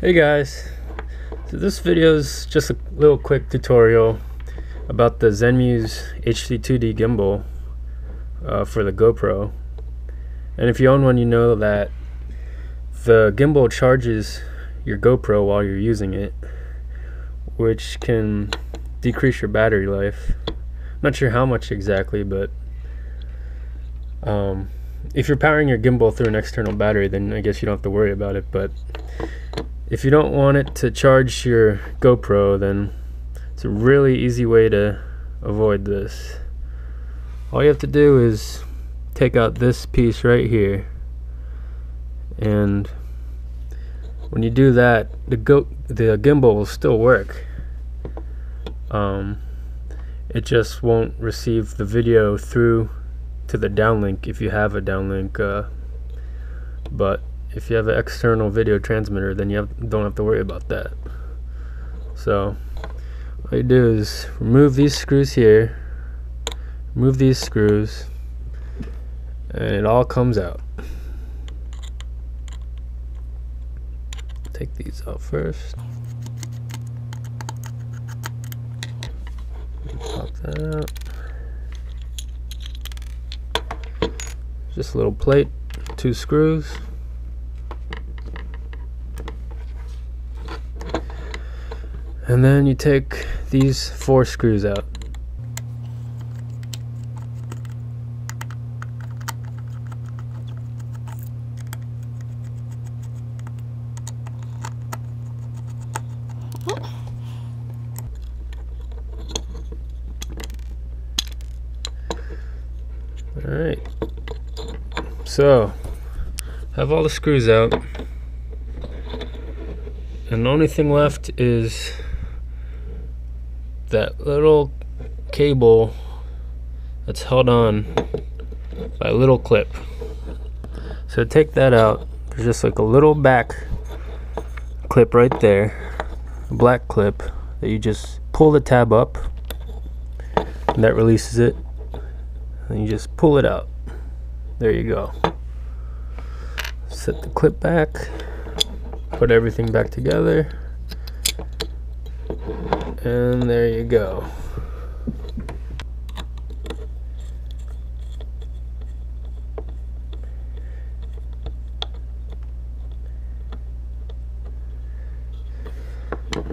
Hey guys, so this video is just a little quick tutorial about the Zenmuse H3-2D gimbal for the GoPro. And if you own one, you know that the gimbal charges your GoPro while you're using it, which can decrease your battery life. Not sure how much exactly, but if you're powering your gimbal through an external battery, then I guess you don't have to worry about it. But if you don't want it to charge your GoPro, then it's a really easy way to avoid this. All you have to do is take out this piece right here, and when you do that, the gimbal will still work. It just won't receive the video through to the downlink if you have a downlink, but if you have an external video transmitter, then you don't have to worry about that. So all you do is remove these screws here, remove these screws, and it all comes out. Take these out first. Pop that out. Just a little plate, two screws. And then you take these four screws out. Alright. So, have all the screws out. And the only thing left is that little cable that's held on by a little clip. So take that out. There's just like a little back clip right there, a black clip that you just pull the tab up, and that releases it. And you just pull it out. There you go. Set the clip back, put everything back together. And there you go.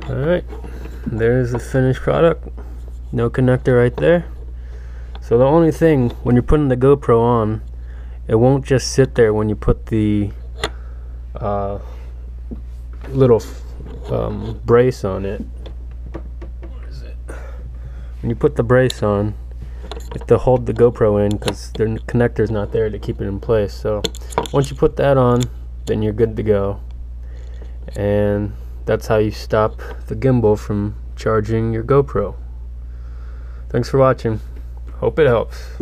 Alright, there's the finished product. No connector right there. So the only thing, when you're putting the GoPro on, it won't just sit there when you put the little brace on it. When you put the brace on, you have to hold the GoPro in because the connector's not there to keep it in place. So once you put that on, then you're good to go. And that's how you stop the gimbal from charging your GoPro. Thanks for watching. Hope it helps.